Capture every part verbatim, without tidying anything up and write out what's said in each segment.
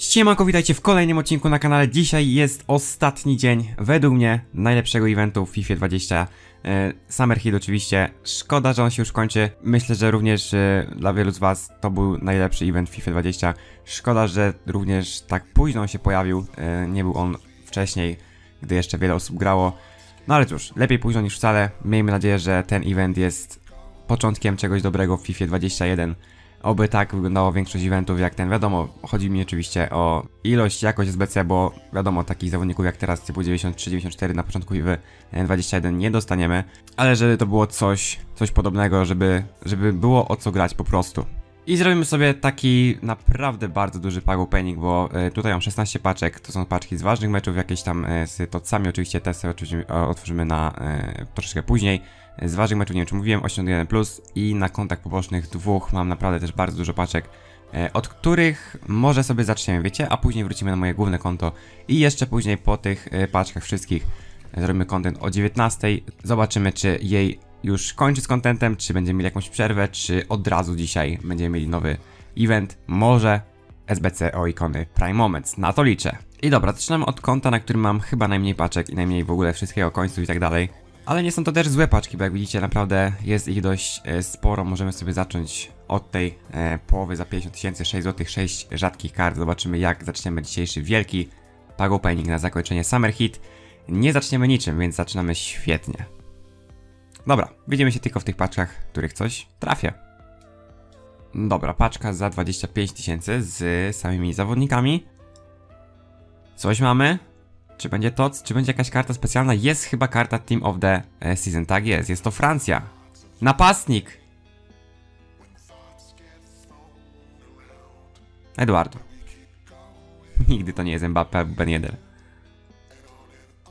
Siemanko, witajcie w kolejnym odcinku na kanale. Dzisiaj jest ostatni dzień, według mnie, najlepszego eventu w FIFA dwadzieścia. Summer Heat oczywiście, szkoda, że on się już kończy. Myślę, że również dla wielu z was to był najlepszy event w FIFA dwadzieścia. Szkoda, że również tak późno on się pojawił, nie był on wcześniej, gdy jeszcze wiele osób grało. No ale cóż, lepiej późno niż wcale. Miejmy nadzieję, że ten event jest początkiem czegoś dobrego w FIFA dwadzieścia jeden. Oby tak wyglądało większość eventów jak ten. Wiadomo, chodzi mi oczywiście o ilość, jakość S B C, bo wiadomo, takich zawodników jak teraz typu dziewięćdziesiąt trzy dziewięćdziesiąt cztery na początku FIFA dwadzieścia jeden nie dostaniemy. Ale żeby to było coś, coś podobnego, żeby, żeby było o co grać po prostu. I zrobimy sobie taki naprawdę bardzo duży pack opening, bo tutaj mam szesnaście paczek, to są paczki z ważnych meczów, jakieś tam z tocami, oczywiście te sobie oczywiście otworzymy na e, troszeczkę później. Z ważnych meczów, nie wiem czy mówiłem, osiemdziesiąt jeden plus i na kontach pobocznych dwóch mam naprawdę też bardzo dużo paczek, e, od których może sobie zaczniemy, wiecie, a później wrócimy na moje główne konto i jeszcze później po tych e, paczkach wszystkich zrobimy content o dziewiętnastej. Zobaczymy, czy jej już kończy z contentem, czy będziemy mieli jakąś przerwę, czy od razu dzisiaj będziemy mieli nowy event, może S B C o ikony Prime Moments, na to liczę. I dobra, zaczynamy od konta, na którym mam chyba najmniej paczek i najmniej w ogóle wszystkiego, końców i tak dalej. Ale nie są to też złe paczki, bo jak widzicie naprawdę jest ich dość sporo, możemy sobie zacząć od tej e, połowy za pięćdziesiąt tysięcy, sześć złotych, sześć rzadkich kart. Zobaczymy jak zaczniemy dzisiejszy wielki pack opening na zakończenie Summer Heat. Nie zaczniemy niczym, więc zaczynamy świetnie. Dobra, widzimy się tylko w tych paczkach, których coś trafia. Dobra, paczka za dwadzieścia pięć tysięcy z samymi zawodnikami. Coś mamy? Czy będzie to? Czy będzie jakaś karta specjalna? Jest chyba karta Team of the Season, tak jest, jest to Francja. Napastnik! Eduardo. Nigdy to nie jest Mbappé, Ben Yedder.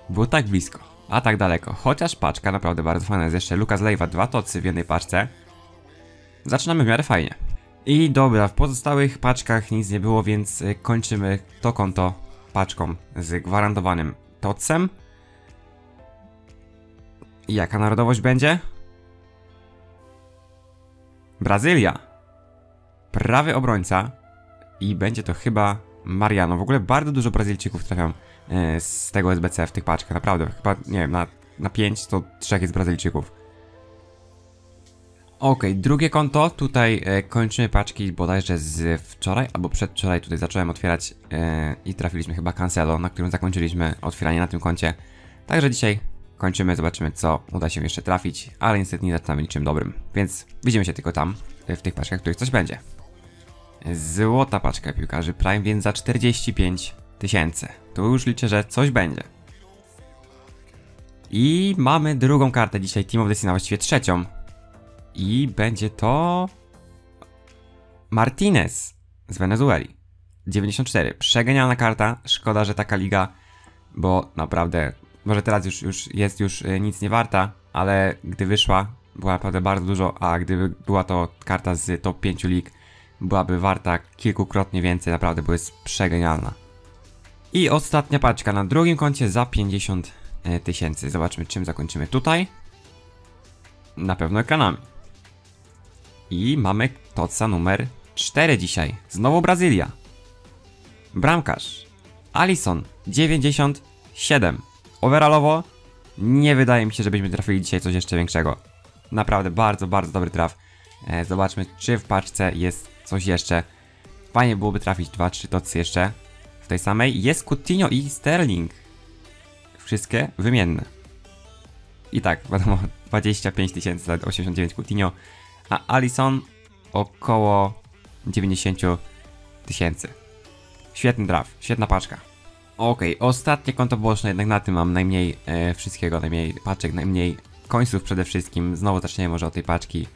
Było tak blisko, a tak daleko. Chociaż paczka naprawdę bardzo fajna jest jeszcze. Lucas Leiva, dwa tocy w jednej paczce. Zaczynamy w miarę fajnie. I dobra, w pozostałych paczkach nic nie było, więc kończymy to konto paczką z gwarantowanym tocem. Jaka narodowość będzie? Brazylia. Prawy obrońca. I będzie to chyba Mariano. W ogóle bardzo dużo Brazylijczyków trafiam z tego S B C w tych paczkach, naprawdę, chyba, nie wiem, na, na pięć to trzech jest Brazylijczyków. Ok, drugie konto, tutaj e, kończymy paczki bodajże z wczoraj, albo przedwczoraj, tutaj zacząłem otwierać e, i trafiliśmy chyba Cancelo, na którym zakończyliśmy otwieranie na tym koncie. Także dzisiaj kończymy, zobaczymy co uda się jeszcze trafić, ale niestety nie zaczynamy niczym dobrym, więc widzimy się tylko tam, w tych paczkach, w których coś będzie. Złota paczka piłkarzy Prime, więc za czterdzieści pięć tysięcy. Tu już liczę, że coś będzie. I mamy drugą kartę dzisiaj Team of the Season, właściwie trzecią. I będzie to... Martinez z Wenezueli. dziewięćdziesiąt cztery. Przegenialna karta. Szkoda, że taka liga, bo naprawdę... Może teraz już, już jest już nic nie warta, ale gdy wyszła, była naprawdę bardzo dużo, a gdyby była to karta z top pięć lig, byłaby warta kilkukrotnie więcej, naprawdę, bo jest przegenialna. I ostatnia paczka na drugim koncie za pięćdziesiąt tysięcy. Zobaczmy czym zakończymy tutaj. Na pewno ekranami. I mamy toca numer cztery dzisiaj. Znowu Brazylia. Bramkarz. Allison. dziewięćdziesiąt siedem. Overallowo nie wydaje mi się, żebyśmy trafili dzisiaj coś jeszcze większego. Naprawdę bardzo, bardzo dobry traf. Zobaczmy czy w paczce jest coś jeszcze. Fajnie byłoby trafić dwa trzy tocy jeszcze. Tej samej jest Coutinho i Sterling. Wszystkie wymienne. I tak, wiadomo, dwadzieścia pięć tysięcy za osiemdziesiąt dziewięć Coutinho, a Allison około dziewięćdziesiąt tysięcy. Świetny traf, świetna paczka. Ok, ostatnie konto boczne, jednak na tym mam najmniej e, wszystkiego, najmniej paczek, najmniej końców przede wszystkim. Znowu zaczniemy może od tej paczki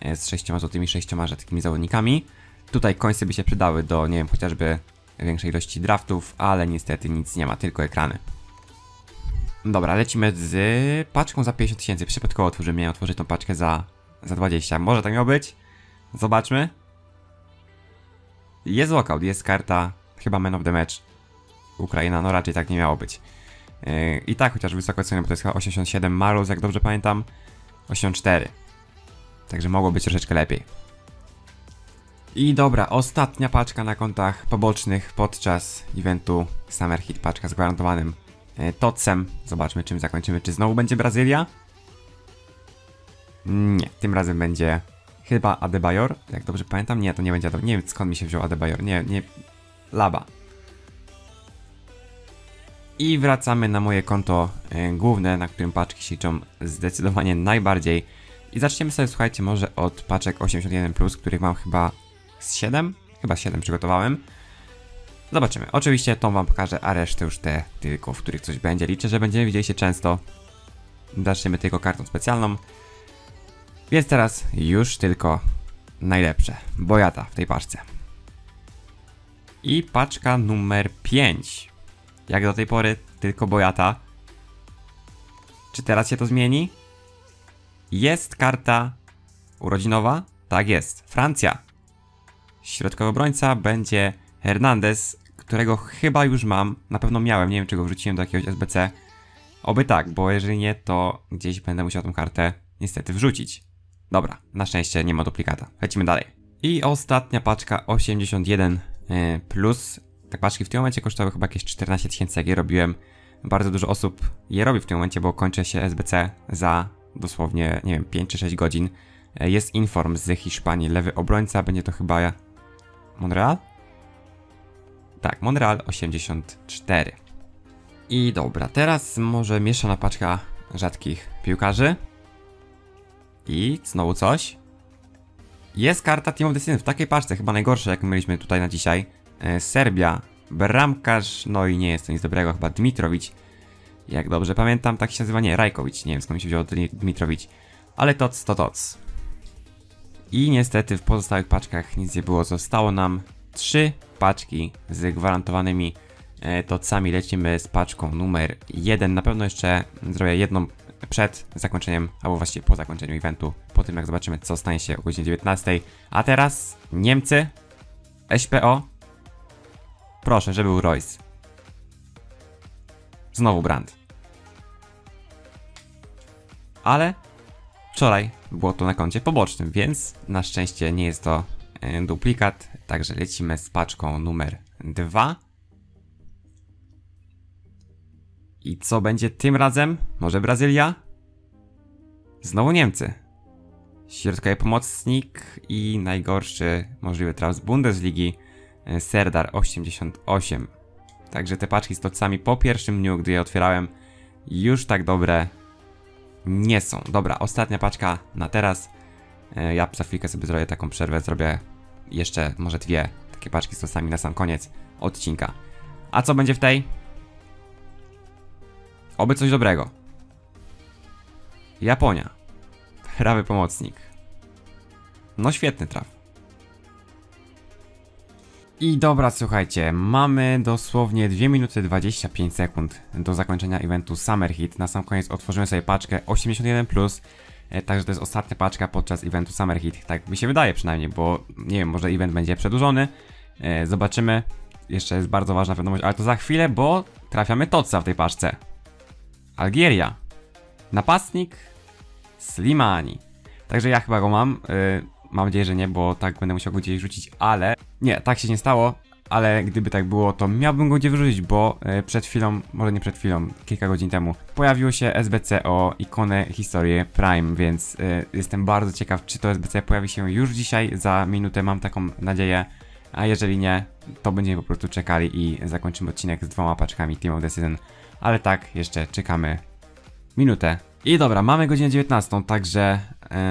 e, z sześcioma złotymi, sześcioma rzadkimi zawodnikami. Tutaj końce by się przydały do, nie wiem, chociażby większej ilości draftów, ale niestety nic nie ma, tylko ekrany. Dobra, lecimy z paczką za pięćdziesiąt tysięcy. Przypadkowo otworzymy, miałem otworzyć tą paczkę za, za dwadzieścia. Może tak miało być? Zobaczmy. Jest walkout, jest karta, chyba Man of the Match. Ukraina, no raczej tak nie miało być. Yy, I tak, chociaż wysoko cenię, bo to jest chyba osiemdziesiąt siedem, Marlos, jak dobrze pamiętam. osiemdziesiąt cztery. Także mogło być troszeczkę lepiej. I dobra, ostatnia paczka na kontach pobocznych podczas eventu Summer Heat, paczka z gwarantowanym Totsem. Zobaczmy, czym zakończymy. Czy znowu będzie Brazylia? Nie, tym razem będzie chyba Adebayor, jak dobrze pamiętam. Nie, to nie będzie Adebayor. Nie wiem, skąd mi się wziął Adebayor. Nie, nie... Laba. I wracamy na moje konto główne, na którym paczki się liczą zdecydowanie najbardziej. I zaczniemy sobie, słuchajcie, może od paczek osiemdziesiąt jeden plus, których mam chyba z siedem? Chyba siedem przygotowałem. Zobaczymy. Oczywiście tą wam pokażę, a resztę już te tylko, w których coś będzie. Liczę, że będziemy widzieli się często. Zaczniemy tylko kartą specjalną. Więc teraz już tylko najlepsze. Bojata w tej paczce. I paczka numer pięć. Jak do tej pory tylko Bojata. Czy teraz się to zmieni? Jest karta urodzinowa? Tak jest. Francja. Środkowy obrońca będzie Hernandez, którego chyba już mam. Na pewno miałem, nie wiem, czy go wrzuciłem do jakiegoś S B C. Oby tak, bo jeżeli nie, to gdzieś będę musiał tą kartę niestety wrzucić. Dobra, na szczęście nie ma duplikata. Lecimy dalej. I ostatnia paczka osiemdziesiąt jeden plus. Te paczki w tym momencie kosztowały chyba jakieś czternaście tysięcy, jak je robiłem. Bardzo dużo osób je robi w tym momencie, bo kończy się S B C za dosłownie, nie wiem, pięć czy sześć godzin. Jest inform z Hiszpanii, lewy obrońca, będzie to chyba Monreal? Tak, Monreal osiemdziesiąt cztery. I dobra, teraz może mieszana paczka rzadkich piłkarzy. I znowu coś. Jest karta Team of the Season w takiej paczce, chyba najgorsza, jak mieliśmy tutaj na dzisiaj. Serbia, bramkarz, no i nie jest to nic dobrego, chyba Dmitrowicz. Jak dobrze pamiętam, tak się nazywa, nie, Rajković, nie wiem skąd mi się wziął Dmitrowicz. Ale toc to toc. I niestety w pozostałych paczkach nic nie było, zostało nam trzy paczki z gwarantowanymi tocami. Lecimy z paczką numer jeden, na pewno jeszcze zrobię jedną przed zakończeniem, albo właściwie po zakończeniu eventu, po tym jak zobaczymy, co stanie się o godzinie dziewiętnastej. A teraz Niemcy, S P O, proszę, żeby był Royce. Znowu Brand. Ale wczoraj było to na koncie pobocznym, więc na szczęście nie jest to duplikat. Także lecimy z paczką numer dwa. I co będzie tym razem? Może Brazylia? Znowu Niemcy. Środkowy pomocnik i najgorszy możliwy traf z Bundesligi, Serdar osiemdziesiąt osiem. Także te paczki z tocami po pierwszym dniu, gdy je otwierałem, już tak dobre nie są. Dobra, ostatnia paczka na teraz. Ja za chwilkę sobie zrobię taką przerwę, zrobię jeszcze może dwie takie paczki z tocami na sam koniec odcinka. A co będzie w tej? Oby coś dobrego. Japonia. Prawy pomocnik. No świetny traf. I dobra, słuchajcie, mamy dosłownie dwie minuty dwadzieścia pięć sekund do zakończenia eventu Summer Heat. Na sam koniec otworzyłem sobie paczkę osiemdziesiąt jeden plus, także to jest ostatnia paczka podczas eventu Summer Heat. Tak mi się wydaje przynajmniej, bo nie wiem, może event będzie przedłużony. Zobaczymy, jeszcze jest bardzo ważna wiadomość, ale to za chwilę, bo trafiamy Totsa w tej paczce. Algieria. Napastnik Slimani. Także ja chyba go mam. Mam nadzieję, że nie, bo tak będę musiał go gdzieś rzucić, ale... Nie, tak się nie stało, ale gdyby tak było, to miałbym go gdzie wyrzucić, bo przed chwilą, może nie przed chwilą, kilka godzin temu pojawiło się S B C o ikonę historii Prime, więc y, jestem bardzo ciekaw, czy to S B C pojawi się już dzisiaj, za minutę, mam taką nadzieję, a jeżeli nie, to będziemy po prostu czekali i zakończymy odcinek z dwoma paczkami Team of the Season, ale tak, jeszcze czekamy minutę. I dobra, mamy godzinę dziewiętnastą, także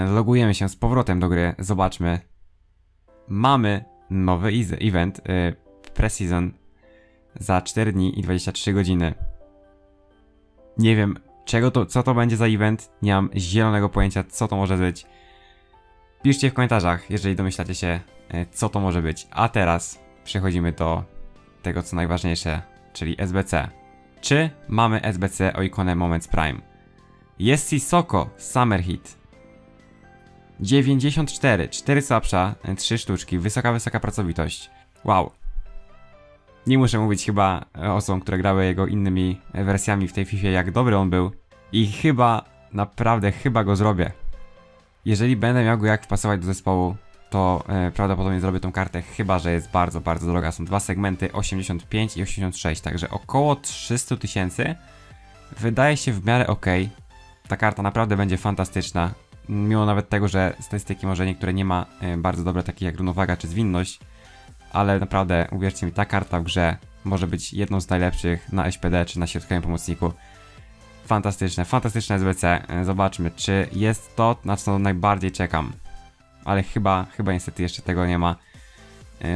y, logujemy się z powrotem do gry, zobaczmy. Mamy nowy event, y, pre-season za cztery dni i dwadzieścia trzy godziny. Nie wiem, czego to, co to będzie za event, nie mam zielonego pojęcia, co to może być. Piszcie w komentarzach, jeżeli domyślacie się, y, co to może być. A teraz przechodzimy do tego, co najważniejsze, czyli S B C. Czy mamy S B C o ikonę Moments Prime? Jest Sisoko, Summer Heat. dziewięćdziesiąt cztery, cztery słabsza, trzy sztuczki, wysoka, wysoka pracowitość. Wow. Nie muszę mówić chyba osobom, które grały jego innymi wersjami w tej FIFA, jak dobry on był. I chyba, naprawdę chyba go zrobię. Jeżeli będę miał go jak wpasować do zespołu, to e, prawdopodobnie zrobię tą kartę, chyba że jest bardzo, bardzo droga. Są dwa segmenty, osiemdziesiąt pięć i osiemdziesiąt sześć, także około trzysta tysięcy. Wydaje się w miarę ok. Ta karta naprawdę będzie fantastyczna. Mimo nawet tego, że statystyki może niektóre nie ma e, bardzo dobre, takie jak równowaga czy zwinność. Ale naprawdę, uwierzcie mi, ta karta w grze może być jedną z najlepszych na S P D czy na środkowym pomocniku. Fantastyczne, fantastyczne S B C. Zobaczmy, czy jest to, na co najbardziej czekam. Ale chyba, chyba niestety jeszcze tego nie ma.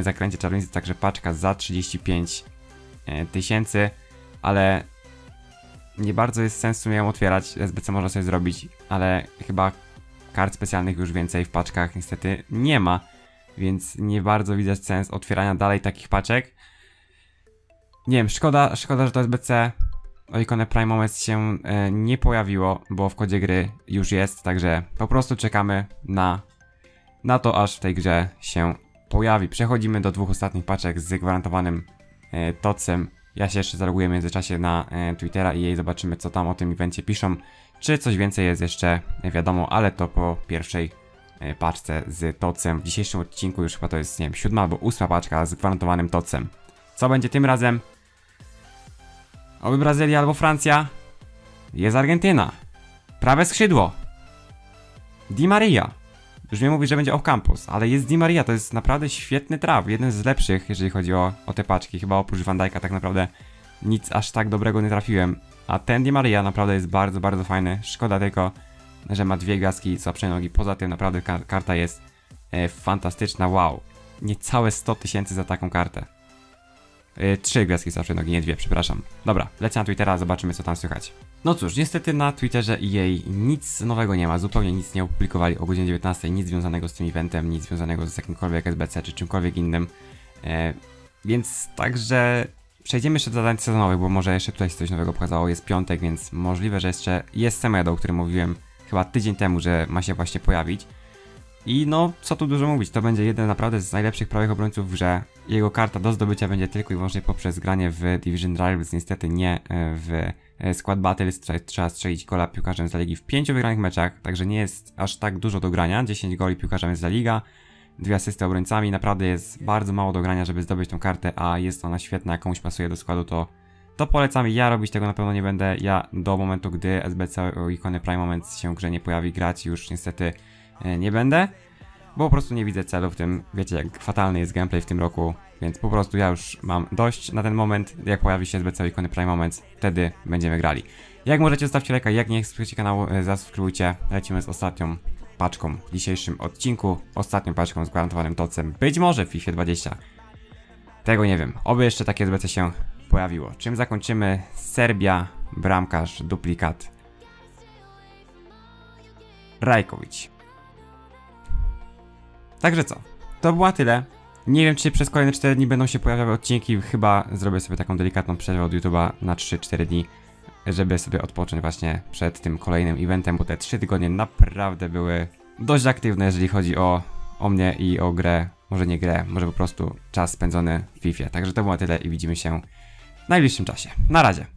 Zakręcie czarownicy, także paczka za trzydzieści pięć tysięcy. Ale nie bardzo jest sensu ją otwierać. S B C można sobie zrobić, ale chyba kart specjalnych już więcej w paczkach niestety nie ma. Więc nie bardzo widać sens otwierania dalej takich paczek. Nie wiem, szkoda, szkoda, że to S B C. O ikonę Prime Moments się e, nie pojawiło, bo w kodzie gry już jest, także po prostu czekamy na, na to, aż w tej grze się pojawi. Przechodzimy do dwóch ostatnich paczek z gwarantowanym e, tocem. Ja się jeszcze zaloguję w międzyczasie na e, Twittera i jej zobaczymy, co tam o tym evencie piszą. Czy coś więcej jest jeszcze wiadomo, ale to po pierwszej e, paczce z tocem. W dzisiejszym odcinku już chyba to jest, nie wiem, siódma albo ósma paczka z gwarantowanym tocem. Co będzie tym razem? Oby Brazylia albo Francja. Jest Argentyna. Prawe skrzydło. Di Maria. Już mnie mówi, że będzie Ocampos, ale jest Di Maria. To jest naprawdę świetny traf. Jeden z lepszych, jeżeli chodzi o, o te paczki. Chyba oprócz Van Dijka tak naprawdę nic aż tak dobrego nie trafiłem. A ten Di Maria naprawdę jest bardzo, bardzo fajny. Szkoda tylko, że ma dwie gwiazdki i słabsze nogi. Poza tym naprawdę kar karta jest e, fantastyczna. Wow. Niecałe sto tysięcy za taką kartę. Trzy gwiazdki zawsze nogi, nie dwie, przepraszam. Dobra, lecę na Twittera, zobaczymy, co tam słychać. No cóż, niestety na Twitterze jej nic nowego nie ma, zupełnie nic nie opublikowali o godzinie dziewiętnastej, nic związanego z tym eventem, nic związanego z jakimkolwiek S B C czy czymkolwiek innym. E, więc także przejdziemy jeszcze do zadań sezonowych, bo może jeszcze tutaj się coś nowego pokazało. Jest piątek, więc możliwe, że jeszcze jest Semedo, o którym mówiłem chyba tydzień temu, że ma się właśnie pojawić. I no, co tu dużo mówić, to będzie jeden naprawdę z najlepszych prawych obrońców w grze. Jego karta do zdobycia będzie tylko i wyłącznie poprzez granie w Division Rivals, niestety nie w Squad Battles. Tutaj trzeba strzelić gola piłkarzem z La Ligi w pięciu wygranych meczach, także nie jest aż tak dużo do grania. dziesięć goli piłkarzem z La Liga, dwie asysty obrońcami, naprawdę jest bardzo mało do grania, żeby zdobyć tą kartę, a jest ona świetna, jak komuś pasuje do składu, to, to polecam. Ja robić tego na pewno nie będę, ja do momentu, gdy S B C o ikony Prime Moments się w grze nie pojawi, grać już niestety nie będę, bo po prostu nie widzę celu w tym, wiecie, jak fatalny jest gameplay w tym roku, więc po prostu ja już mam dość na ten moment. Jak pojawi się S B C ikony Prime Moments, wtedy będziemy grali. Jak możecie, zostawcie lajka, jak nie subskrybujcie kanału, zasubskrybujcie. Lecimy z ostatnią paczką w dzisiejszym odcinku, ostatnią paczką z gwarantowanym tocem, być może w FIFA dwadzieścia, tego nie wiem, oby jeszcze takie S B C się pojawiło. Czym zakończymy? Serbia, bramkarz, duplikat Rajković. Także co, to było tyle. Nie wiem, czy przez kolejne cztery dni będą się pojawiały odcinki. Chyba zrobię sobie taką delikatną przerwę od YouTube'a na trzy cztery dni, żeby sobie odpocząć właśnie przed tym kolejnym eventem, bo te trzy tygodnie naprawdę były dość aktywne, jeżeli chodzi o, o mnie i o grę. Może nie grę, może po prostu czas spędzony w FIFA. Także to było tyle i widzimy się w najbliższym czasie. Na razie.